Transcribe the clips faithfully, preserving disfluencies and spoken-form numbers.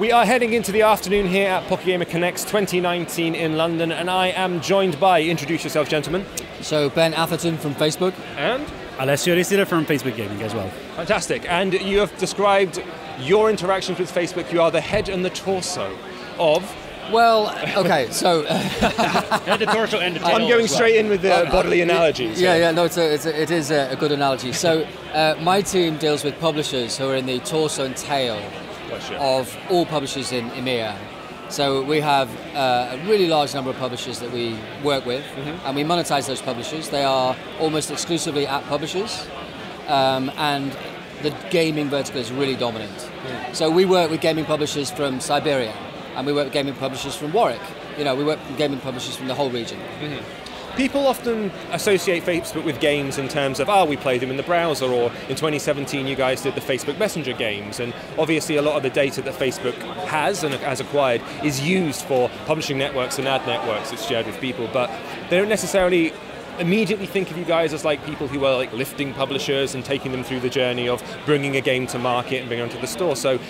We are heading into the afternoon here at Pocket Gamer Connects twenty nineteen in London, and I am joined by, introduce yourself, gentlemen. So, Ben Atherton from Facebook. And? Alessio Aristide from Facebook Gaming as well. Fantastic. And you have described your interactions with Facebook. You are the head and the torso of... Well, okay, so... and the torso and the tail. I'm going straight well. in with the um, bodily analogies. So. Yeah, yeah, no, it's a, it's a, it is a good analogy. So, uh, my team deals with publishers who are in the torso and tail of all publishers in EMEA. So we have uh, a really large number of publishers that we work with, mm-hmm. and we monetize those publishers. They are almost exclusively app publishers, um, and the gaming vertical is really dominant. Mm. So we work with gaming publishers from Siberia, and we work with gaming publishers from Warwick. You know, we work with gaming publishers from the whole region. Mm-hmm. People often associate Facebook with games in terms of, oh, we played them in the browser, or in twenty seventeen you guys did the Facebook Messenger games, and obviously a lot of the data that Facebook has and has acquired is used for publishing networks and ad networks that's shared with people, but they don't necessarily immediately think of you guys as like people who are like lifting publishers and taking them through the journey of bringing a game to market and bringing it onto the store. So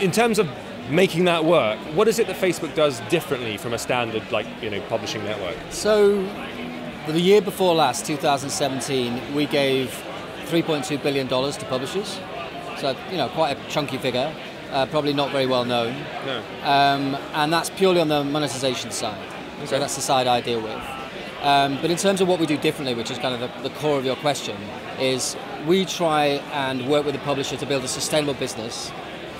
in terms of making that work, what is it that Facebook does differently from a standard, like, you know, publishing network? So the year before last, two thousand seventeen, we gave three point two billion dollars to publishers. So, you know, quite a chunky figure, uh, probably not very well known. No. Um, and that's purely on the monetization side. Okay. So that's the side I deal with. Um, but in terms of what we do differently, which is kind of the, the core of your question, is we try and work with the publisher to build a sustainable business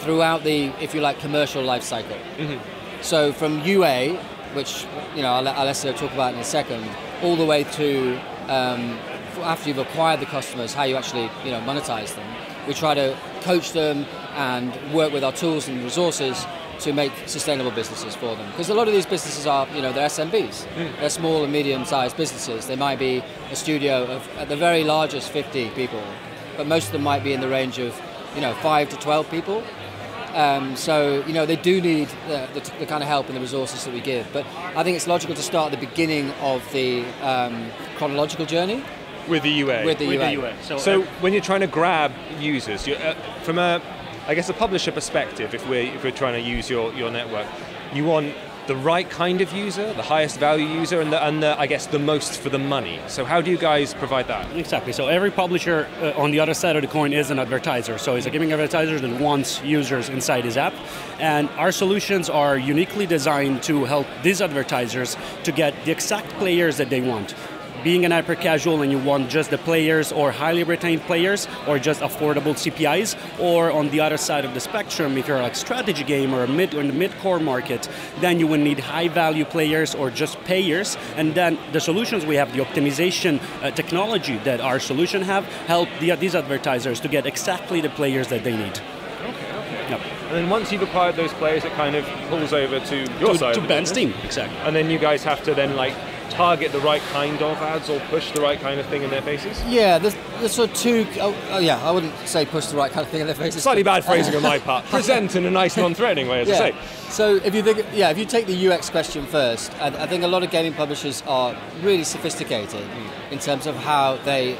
throughout the, if you like, commercial life cycle. Mm-hmm. So from U A, which, you know, I'll let Alessio talk about in a second, all the way to um, after you've acquired the customers, how you actually, you know, monetize them. We try to coach them and work with our tools and resources to make sustainable businesses for them. Because a lot of these businesses are, you know, they're S M Bs. Mm. They're small and medium-sized businesses. They might be a studio of, at the very largest, fifty people, but most of them might be in the range of, you know, five to twelve people. Um, so, you know, they do need the, the, the kind of help and the resources that we give. But I think it's logical to start at the beginning of the um, chronological journey. With the U A. With the, With U A. the U A. So, so uh, when you're trying to grab users, you're, uh, from a, I guess, a publisher perspective, if we're, if we're trying to use your, your network, you want the right kind of user, the highest value user, and, the, and the, I guess the most for the money. So how do you guys provide that? Exactly, so every publisher uh, on the other side of the coin is an advertiser. So it's a gaming advertiser that wants users inside his app. And our solutions are uniquely designed to help these advertisers to get the exact players that they want. Being an hyper-casual and you want just the players or highly retained players or just affordable C P Is, or on the other side of the spectrum, if you're like a strategy game or a mid, or in the mid-core market, then you will need high-value players or just payers. And then the solutions we have, the optimization uh, technology that our solution have, help the, uh, these advertisers to get exactly the players that they need. Yep. And then once you've acquired those players, it kind of pulls over to your to, side. To Ben's team, exactly. And then you guys have to then like target the right kind of ads or push the right kind of thing in their faces? Yeah, there's, there's sort of two, oh, oh yeah, I wouldn't say push the right kind of thing in their faces. Slightly bad phrasing on my part. Present in a nice non-threatening way, as yeah. I say. So if you think, yeah, if you take the U X question first, I, I think a lot of gaming publishers are really sophisticated mm. in terms of how they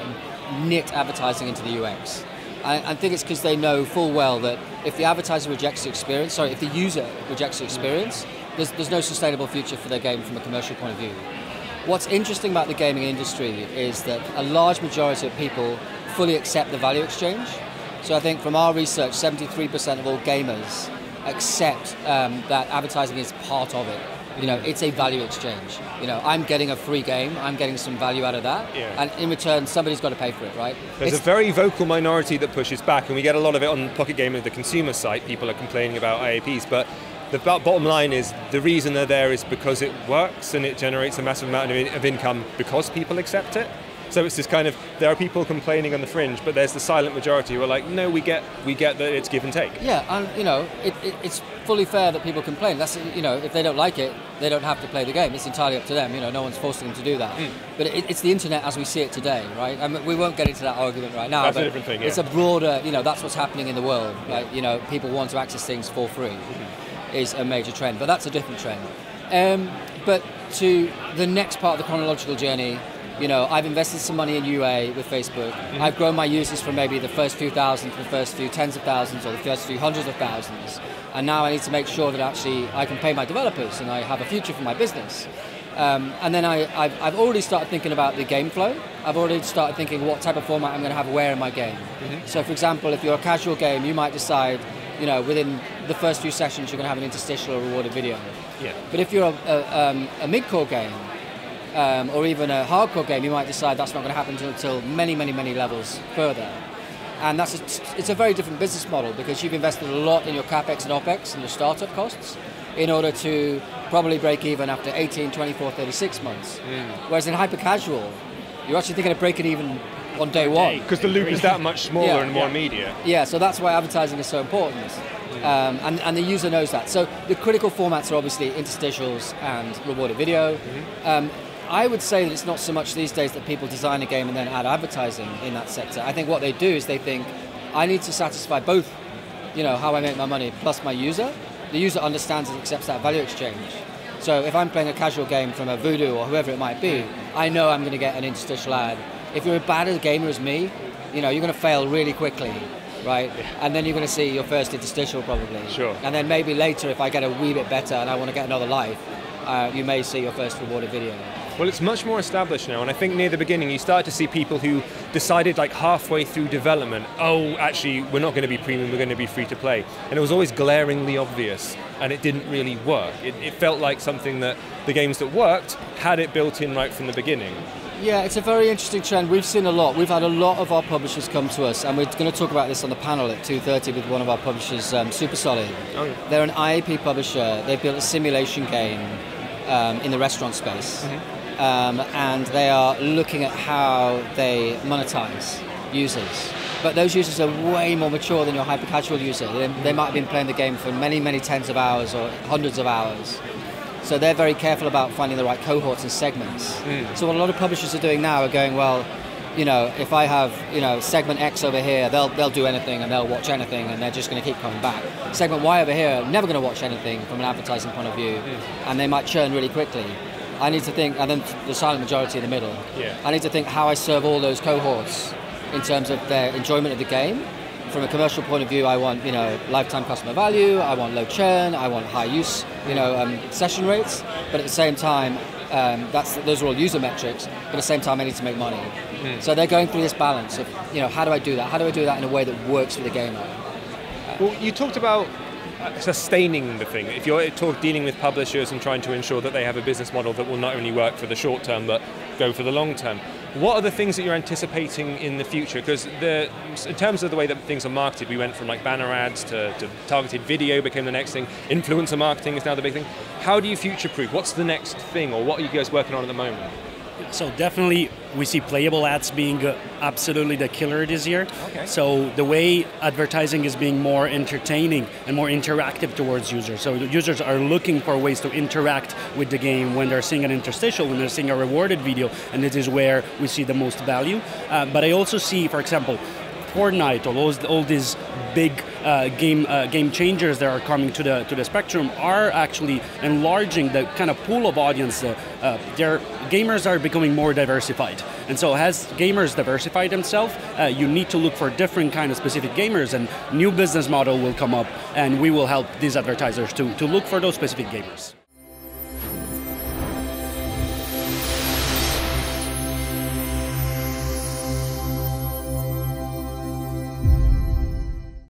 knit advertising into the U X. I, I think it's because they know full well that if the advertiser rejects the experience, sorry, if the user rejects the experience, there's, there's no sustainable future for their game from a commercial point of view. What's interesting about the gaming industry is that a large majority of people fully accept the value exchange. So I think from our research, seventy-three percent of all gamers accept um, that advertising is part of it. You know, it's a value exchange. You know, I'm getting a free game, I'm getting some value out of that, yeah. and in return, somebody's got to pay for it, right? There's it's a very vocal minority that pushes back, and we get a lot of it on Pocket Gamer, the consumer site. People are complaining about I A Ps, but the bottom line is the reason they're there is because it works and it generates a massive amount of, in of income because people accept it. So it's this kind of, there are people complaining on the fringe, but there's the silent majority who are like, no, we get we get that it's give and take. Yeah, and you know, it, it, it's fully fair that people complain. That's, you know, if they don't like it, they don't have to play the game. It's entirely up to them. You know, no one's forcing them to do that. Mm. But it, it's the internet as we see it today, right? I mean, we won't get into that argument right now. That's but a different thing, yeah. It's a broader, you know, that's what's happening in the world. Yeah. Like, you know, people want to access things for free mm-hmm. is a major trend, but that's a different trend. Um, but to the next part of the chronological journey, You know, I've invested some money in U A with Facebook. Mm-hmm. I've grown my users from maybe the first few thousand to the first few tens of thousands or the first few hundreds of thousands. And now I need to make sure that actually I can pay my developers and I have a future for my business. Um, and then I, I've, I've already started thinking about the game flow. I've already started thinking what type of format I'm going to have where in my game. Mm-hmm. So for example, if you're a casual game, you might decide, you know, within the first few sessions you're going to have an interstitial or rewarded video. Yeah. But if you're a, a, um, a mid-core game, Um, or even a hardcore game, you might decide that's not going to happen until many, many, many levels further. And that's a, it's a very different business model because you've invested a lot in your CapEx and OpEx and your startup costs in order to probably break even after eighteen, twenty-four, thirty-six months. Mm. Whereas in hyper-casual, you're actually thinking of breaking even on day one. Because the loop is that much smaller yeah, and more yeah. immediate. Yeah, so that's why advertising is so important. Um, and, and the user knows that. So the critical formats are obviously interstitials and rewarded video. Mm-hmm. um, I would say that it's not so much these days that people design a game and then add advertising in that sector. I think what they do is they think, I need to satisfy both, you know, how I make my money plus my user. The user understands and accepts that value exchange. So if I'm playing a casual game from a Voodoo or whoever it might be, I know I'm going to get an interstitial ad. If you're as bad a gamer as me, you know, you're going to fail really quickly, right? And then you're going to see your first interstitial probably. Sure. And then maybe later if I get a wee bit better and I want to get another life, uh, you may see your first rewarded video. Well, it's much more established now, and I think near the beginning you started to see people who decided like halfway through development, oh, actually, we're not going to be premium, we're going to be free to play. And it was always glaringly obvious, and it didn't really work. It, it felt like something that the games that worked had it built in right from the beginning. Yeah, it's a very interesting trend. We've seen a lot. We've had a lot of our publishers come to us, and we're going to talk about this on the panel at two thirty with one of our publishers, um, Supersolid. Oh, yeah. They're an I A P publisher. They built a simulation game um, in the restaurant space. Mm-hmm. Um, and they are looking at how they monetize users. But those users are way more mature than your hyper-casual user. They, they might have been playing the game for many, many tens of hours or hundreds of hours. So they're very careful about finding the right cohorts and segments. Mm. So what a lot of publishers are doing now are going, well, you know, if I have, you know, segment X over here, they'll, they'll do anything and they'll watch anything and they're just going to keep coming back. Segment Y over here, never going to watch anything from an advertising point of view. Mm. And they might churn really quickly. I need to think, and then the silent majority in the middle. Yeah. I need to think how I serve all those cohorts in terms of their enjoyment of the game. From a commercial point of view, I want, you know, lifetime customer value, I want low churn, I want high use, you know, um, session rates. But at the same time, um, that's those are all user metrics. But at the same time, I need to make money. Mm. So they're going through this balance of, you know, how do I do that? How do I do that in a way that works for the gamer? Well, you talked about sustaining the thing. If you're talk, dealing with publishers and trying to ensure that they have a business model that will not only work for the short term but go for the long term, what are the things that you're anticipating in the future? Because the, in terms of the way that things are marketed, we went from like banner ads to, to targeted video became the next thing. Influencer marketing is now the big thing. How do you future-proof? What's the next thing, or what are you guys working on at the moment? So definitely we see playable ads being absolutely the killer this year. Okay. So the way advertising is being more entertaining and more interactive towards users. So the users are looking for ways to interact with the game when they're seeing an interstitial, when they're seeing a rewarded video, and it is where we see the most value. Uh, but I also see, for example, Fortnite, all, those, all these big uh, game uh, game changers that are coming to the to the spectrum are actually enlarging the kind of pool of audience. Uh, uh, their gamers are becoming more diversified, and so as gamers diversify themselves, uh, you need to look for different kind of specific gamers, and new business model will come up, and we will help these advertisers to to look for those specific gamers.